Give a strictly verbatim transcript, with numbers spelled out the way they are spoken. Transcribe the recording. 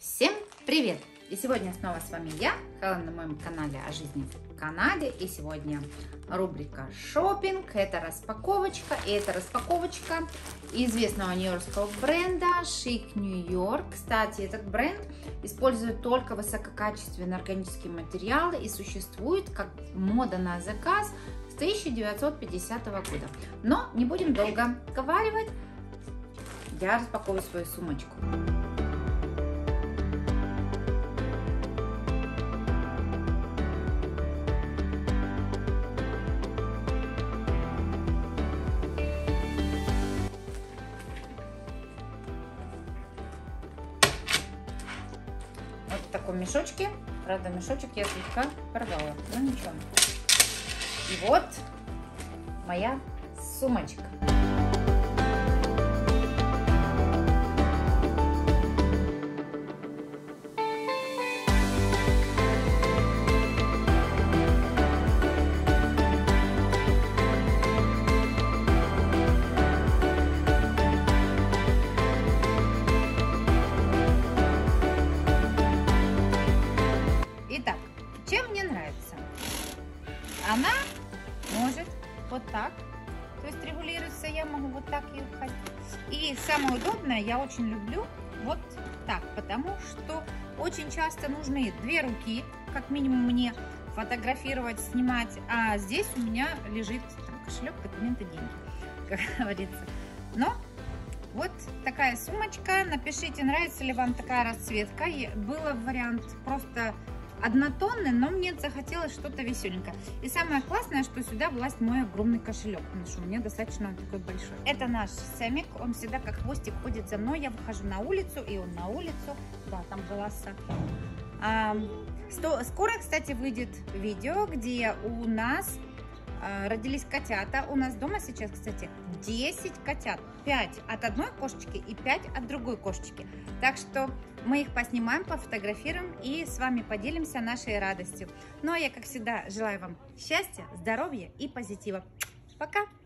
Всем привет! И сегодня снова с вами я, Хелена, на моем канале о жизни в Канаде. И сегодня рубрика шопинг, это распаковочка, и это распаковочка известного нью-йоркского бренда Шик Нью-Йорк. Кстати, этот бренд использует только высококачественные органические материалы и существует как мода на заказ с тысяча девятьсот пятидесятого года. Но не будем долго разговаривать, я распаковываю свою сумочку. Такой мешочки, правда, мешочек я слегка порвала, но ничего. И вот моя сумочка. Она может вот так, то есть регулируется, я могу вот так ее ходить. И самое удобное, я очень люблю вот так, потому что очень часто нужны две руки, как минимум мне фотографировать, снимать, а здесь у меня лежит там кошелек, документы, деньги, как говорится. Но вот такая сумочка, напишите, нравится ли вам такая расцветка. Был вариант просто однотонный, но мне захотелось что-то веселенькое. И самое классное, что сюда влазит мой огромный кошелек, потому что у меня достаточно он такой большой. Это наш Сэмик, он всегда как хвостик ходит за мной, я выхожу на улицу, и он на улицу, да, там голоса. А, сто, скоро, кстати, выйдет видео, где у нас а, родились котята. У нас дома сейчас, кстати, десять котят, пять от одной кошечки и пять от другой кошечки. Так что мы их поснимаем, пофотографируем и с вами поделимся нашей радостью. Ну а я, как всегда, желаю вам счастья, здоровья и позитива. Пока!